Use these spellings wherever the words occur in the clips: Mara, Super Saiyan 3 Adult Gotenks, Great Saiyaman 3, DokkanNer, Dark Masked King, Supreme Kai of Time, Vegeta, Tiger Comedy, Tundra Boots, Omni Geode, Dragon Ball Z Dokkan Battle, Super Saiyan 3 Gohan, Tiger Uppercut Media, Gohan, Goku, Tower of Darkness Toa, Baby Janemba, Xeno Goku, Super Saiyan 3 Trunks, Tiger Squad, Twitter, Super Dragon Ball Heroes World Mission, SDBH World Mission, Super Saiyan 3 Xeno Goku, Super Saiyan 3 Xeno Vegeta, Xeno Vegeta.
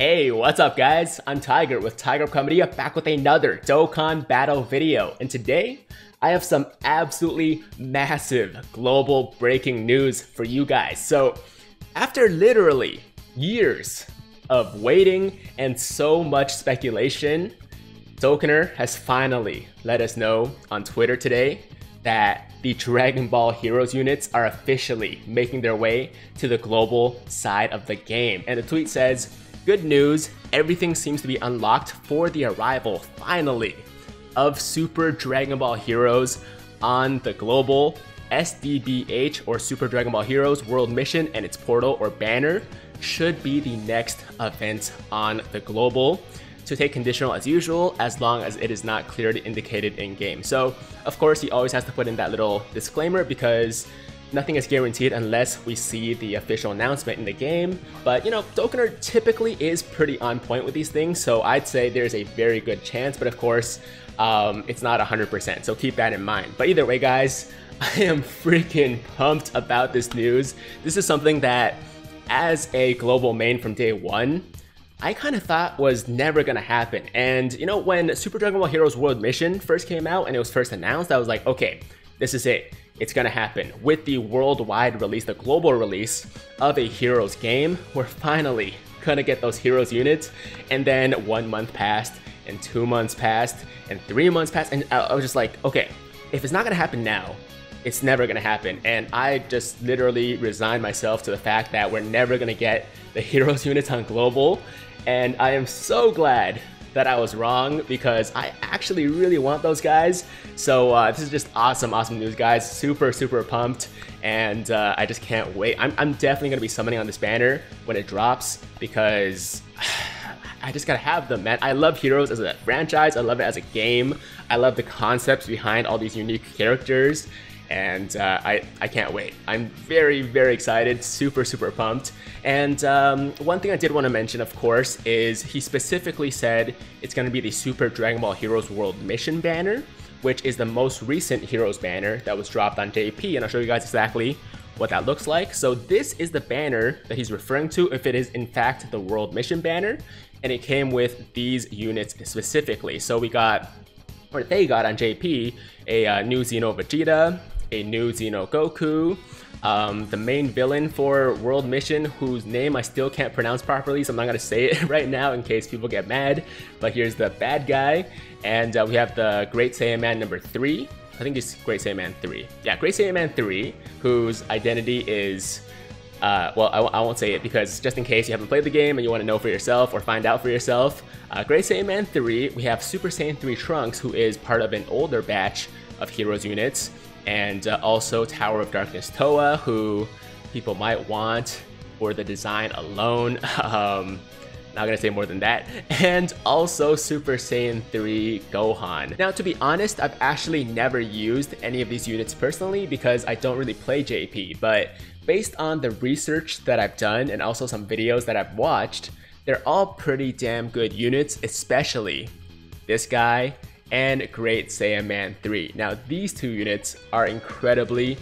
Hey, what's up guys? I'm Tiger with Tiger Comedy, back with another Dokkan Battle video. And today, I have some absolutely massive global breaking news for you guys. So, after literally years of waiting and so much speculation, DokkanNer has finally let us know on Twitter today that the Dragon Ball Heroes units are officially making their way to the global side of the game. And the tweet says, "Good news, everything seems to be unlocked for the arrival, finally, of Super Dragon Ball Heroes on the global SDBH or Super Dragon Ball Heroes World Mission, and its portal or banner should be the next event on the global. So take conditional as usual, as long as it is not clearly indicated in game." So, of course, he always has to put in that little disclaimer because nothing is guaranteed unless we see the official announcement in the game. But you know, DokkanNer typically is pretty on point with these things, so I'd say there's a very good chance, but of course, it's not 100%, so keep that in mind. But either way guys, I am freaking pumped about this news. This is something that, as a global main from day one, I kind of thought was never gonna happen. And you know, when Super Dragon Ball Heroes World Mission first came out and it was first announced, I was like, okay, this is it. It's gonna happen. With the worldwide release, the global release of a Heroes game, we're finally gonna get those Heroes units. And then 1 month passed, and 2 months passed, and 3 months passed, and I was just like, okay, if it's not gonna happen now, it's never gonna happen. And I just literally resigned myself to the fact that we're never gonna get the Heroes units on global. And I am so glad that I was wrong, because I actually really want those guys. So this is just awesome news guys. Super pumped, and I just can't wait. I'm definitely gonna be summoning on this banner when it drops, because I just gotta have them, man. I love Heroes as a franchise, I love it as a game, I love the concepts behind all these unique characters, and I can't wait. I'm very excited, super pumped. And one thing I did want to mention, of course, is he specifically said it's going to be the Super Dragon Ball Heroes World Mission banner, which is the most recent Heroes banner that was dropped on JP, and I'll show you guys exactly what that looks like. So this is the banner that he's referring to, if it is in fact the World Mission banner, and it came with these units specifically. So we got, or they got on JP, a new Xeno Vegeta, a new Xeno Goku, the main villain for World Mission, whose name I still can't pronounce properly, so I'm not gonna say it right now in case people get mad, but here's the bad guy. And we have the Great Saiyaman number 3, I think it's Great Saiyaman 3, yeah, Great Saiyaman 3, whose identity is, well, I won't say it, because just in case you haven't played the game and you want to know for yourself or find out for yourself, Great Saiyaman 3, we have Super Saiyan 3 Trunks, who is part of an older batch of Heroes units, and also Tower of Darkness Toa, who people might want for the design alone. Not gonna say more than that. And also Super Saiyan 3 Gohan. Now, to be honest, I've actually never used any of these units personally because I don't really play JP, but based on the research that I've done and also some videos that I've watched, they're all pretty damn good units, especially this guy and Great Saiyaman 3. Now, these two units are incredibly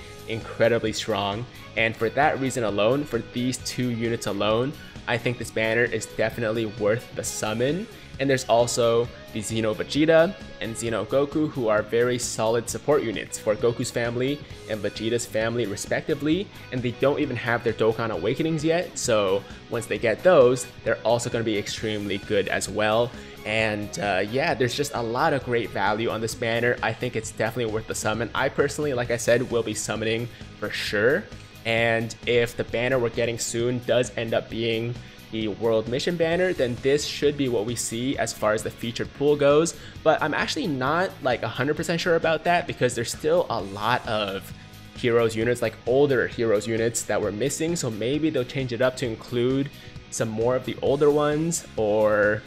strong, and for that reason alone, for these two units alone, I think this banner is definitely worth the summon. And there's also the Xeno Vegeta and Xeno Goku, who are very solid support units for Goku's family and Vegeta's family respectively, and they don't even have their Dokkan Awakenings yet, so once they get those, they're also going to be extremely good as well. And yeah, there's just a lot of great value on this banner. I think it's definitely worth the summon. I personally, like I said, will be summoning for sure. And if the banner we're getting soon does end up being the World Mission banner, then this should be what we see as far as the featured pool goes. But I'm actually not like 100% sure about that, because there's still a lot of Heroes units, like older Heroes units, that we're missing. So maybe they'll change it up to include some more of the older ones, or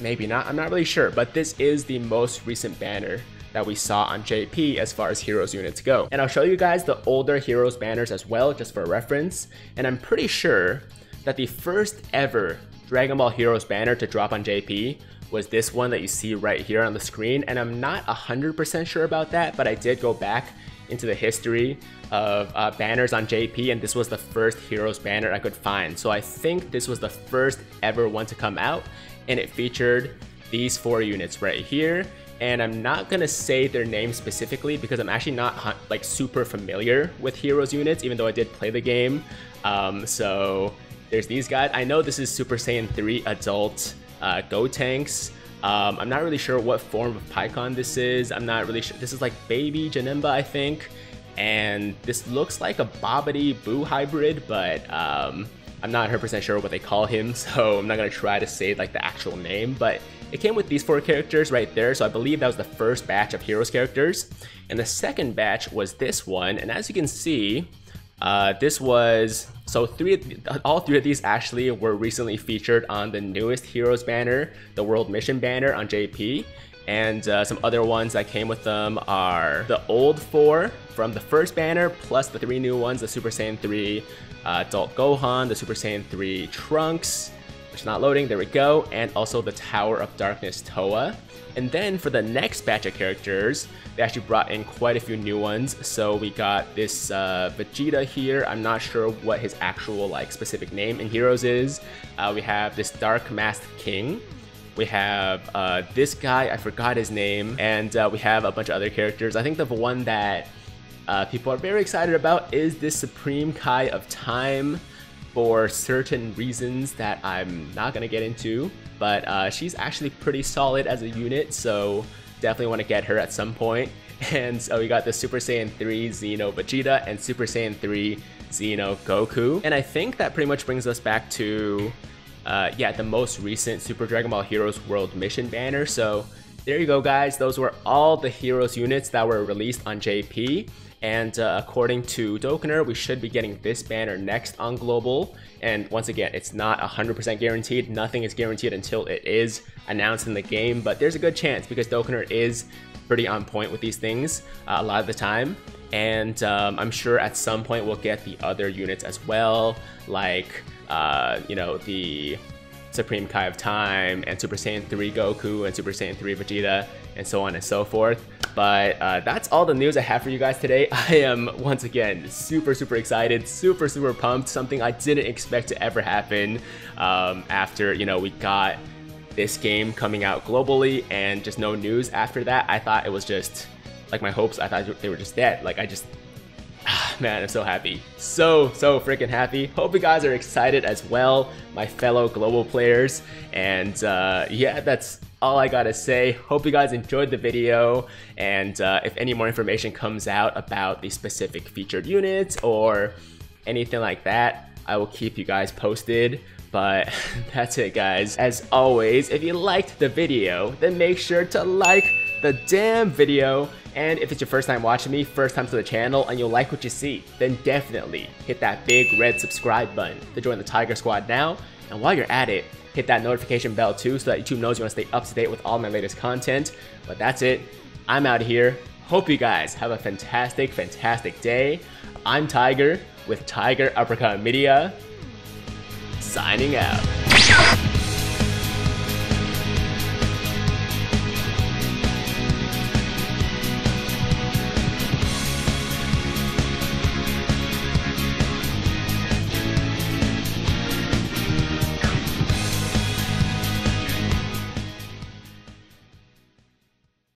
maybe not, I'm not really sure. But this is the most recent banner that we saw on JP as far as Heroes units go. And I'll show you guys the older Heroes banners as well, just for reference. And I'm pretty sure that the first ever Dragon Ball Heroes banner to drop on JP was this one that you see right here on the screen. And I'm not 100% sure about that, but I did go back into the history of banners on JP, and this was the first Heroes banner I could find. So I think this was the first ever one to come out, and it featured these four units right here. And I'm not gonna say their names specifically because I'm actually not like super familiar with Heroes units, even though I did play the game. So there's these guys. I know this is Super Saiyan 3 Adult Gotenks. I'm not really sure what form of PyCon this is. I'm not really sure. This is like Baby Janemba, I think. And this looks like a Bobbity Boo hybrid, but I'm not 100% sure what they call him, so I'm not gonna try to say like the actual name, but it came with these four characters right there, so I believe that was the first batch of Heroes characters. And the second batch was this one, and as you can see, this was, so all three of these actually were recently featured on the newest Heroes banner, the World Mission banner on JP, and some other ones that came with them are the old four from the first banner, plus the three new ones, the Super Saiyan 3 Adult Gohan, the Super Saiyan 3 Trunks, which is not loading, there we go, and also the Tower of Darkness Toa. And then for the next batch of characters, they actually brought in quite a few new ones. So we got this Vegeta here. I'm not sure what his actual like specific name in Heroes is. We have this Dark Masked King. We have this guy, I forgot his name. And we have a bunch of other characters. I think the one that people are very excited about is this Supreme Kai of Time, for certain reasons that I'm not gonna get into, but she's actually pretty solid as a unit, so definitely want to get her at some point. And so we got the Super Saiyan 3 Xeno Vegeta and Super Saiyan 3 Xeno Goku. And I think that pretty much brings us back to, yeah, the most recent Super Dragon Ball Heroes World Mission banner. So there you go, guys. Those were all the Heroes units that were released on JP. And according to DokkanNer, we should be getting this banner next on Global. And once again, it's not 100% guaranteed. Nothing is guaranteed until it is announced in the game. But there's a good chance because DokkanNer is pretty on point with these things a lot of the time. And I'm sure at some point we'll get the other units as well, like, you know, the Supreme Kai of Time and Super Saiyan 3 Goku and Super Saiyan 3 Vegeta and so on and so forth. But that's all the news I have for you guys today. I am, once again, super excited, super pumped. Something I didn't expect to ever happen after, you know, we got this game coming out globally and just no news after that. I thought it was just, like, my hopes, I thought they were just dead. Like, I just, man, I'm so happy. So freaking happy. Hope you guys are excited as well, my fellow global players. And yeah, that's all I gotta say. Hope you guys enjoyed the video, and if any more information comes out about the specific featured units or anything like that, I will keep you guys posted. But that's it, guys. As always, if you liked the video, then make sure to like the damn video. And if it's your first time watching me, first time to the channel, and you like what you see, then definitely hit that big red subscribe button to join the Tiger Squad now. And while you're at it, hit that notification bell too, so that YouTube knows you want to stay up to date with all my latest content. But that's it. I'm out of here. Hope you guys have a fantastic day. I'm Tiger with Tiger Uppercut Media, signing out.